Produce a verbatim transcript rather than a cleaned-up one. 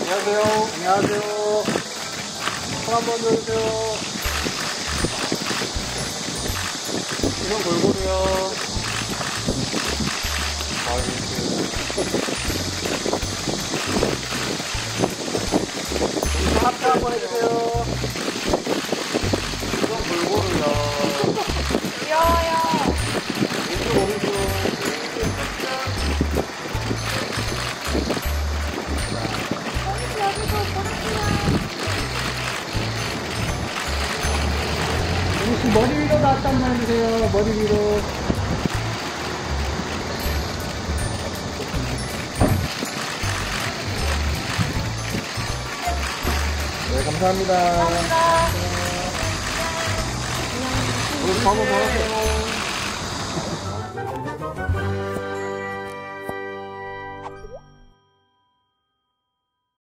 안녕하세요. 안녕하세요. 손 한번 들어주세요. 이런 골고루요. 아, 이렇게. 하트 한번 해주세요. 이런 골고루요. 귀여워요. 왼쪽, 오른쪽. 머리 위로 나왔다 한번 해주세요. 머리 위로. 네, 감사합니다. 감사합니다. 감사합니다. 감사합니다.